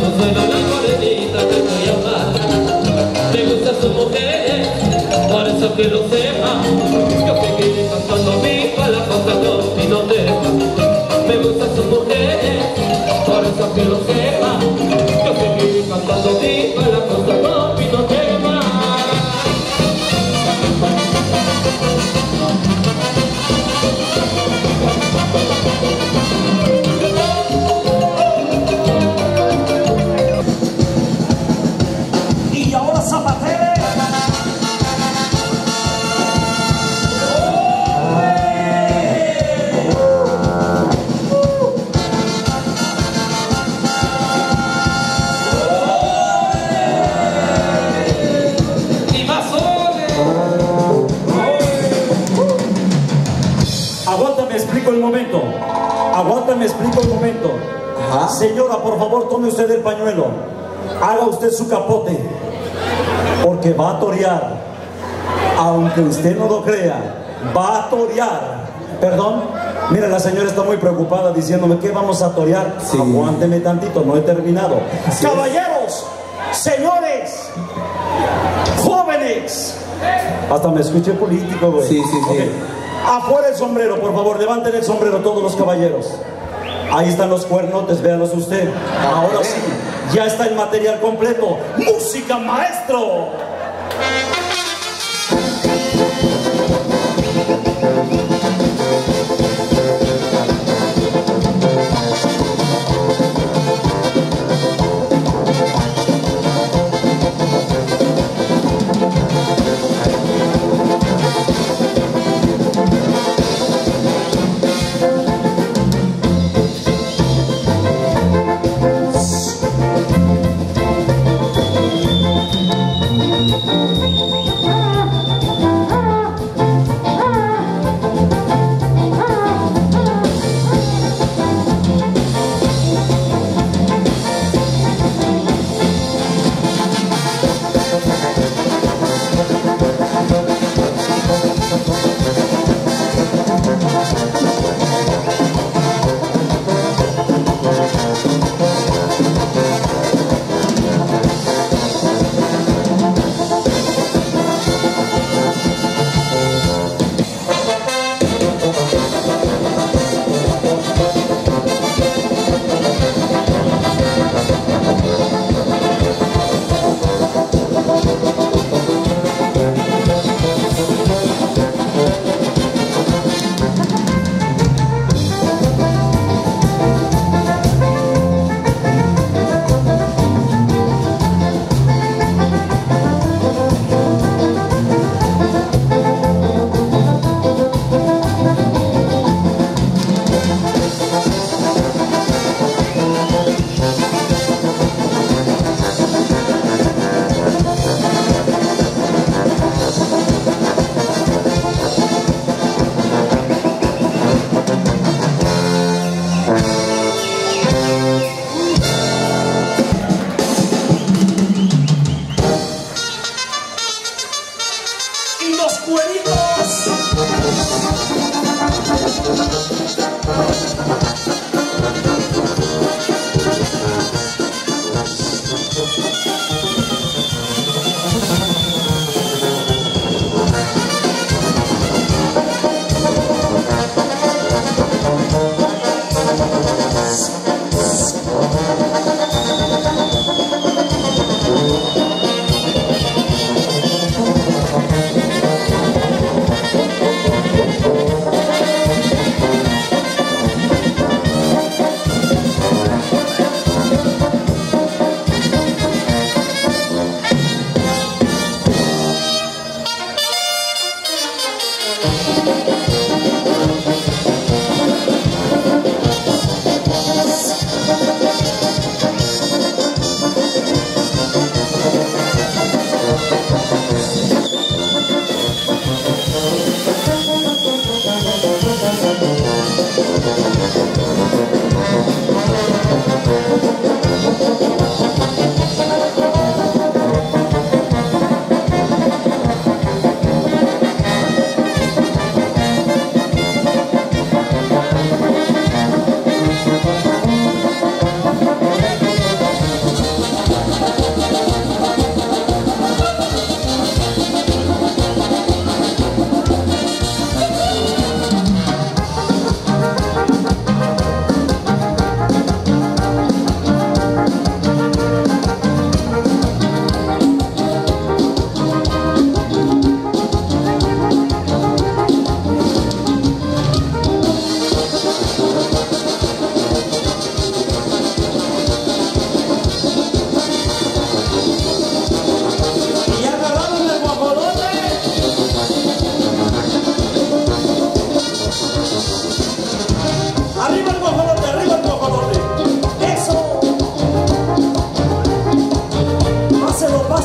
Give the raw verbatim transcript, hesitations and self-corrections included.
Conserva la morenita que voy a amar. Me gusta su mujer, por eso que lo sepa. Yo seguiré cantando mi palabra y no te deja. Me gusta su mujer, por eso que lo sepa. Yo seguiré cantando mi palabra y no te deja. Me explico un momento. Ajá. Señora, por favor, tome usted el pañuelo, haga usted su capote, porque va a torear, aunque usted no lo crea, va a torear. Perdón, mire, la señora está muy preocupada diciéndome que vamos a torear. Sí. Aguánteme tantito, no he terminado. Sí. Caballeros, señores, jóvenes, hasta me escuché político, güey. Sí, sí, sí. Okay. Afuera el sombrero, por favor, levanten el sombrero todos los caballeros. Ahí están los cuernotes, véanlos usted. Ahora sí, ya está el material completo. ¡Música, maestro! Thank you.